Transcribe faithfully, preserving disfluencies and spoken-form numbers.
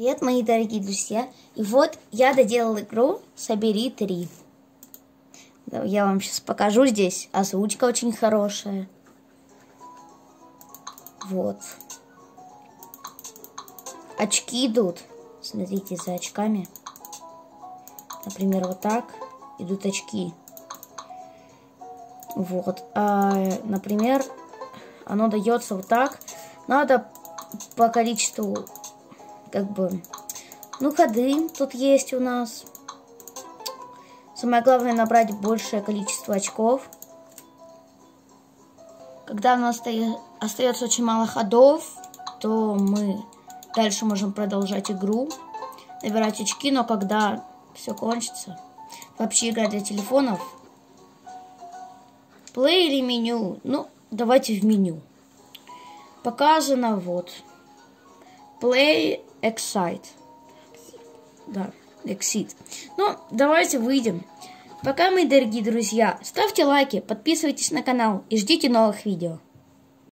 Привет, мои дорогие друзья! И вот я доделал игру «Собери три». Я вам сейчас покажу здесь. Озвучка очень хорошая. Вот. Очки идут. Смотрите, за очками. Например, вот так идут очки. Вот. А, например, оно дается вот так. Надо по количеству... Как бы, ну, ходы тут есть у нас. Самое главное — набрать большее количество очков. Когда у нас остается очень мало ходов, то мы дальше можем продолжать игру, набирать очки, но когда все кончится... Вообще игра для телефонов. Плей или меню? Ну, давайте в меню. Показано вот. Play... Exit. Да, Exit. Ну, давайте выйдем. Пока, мои дорогие друзья, ставьте лайки, подписывайтесь на канал и ждите новых видео.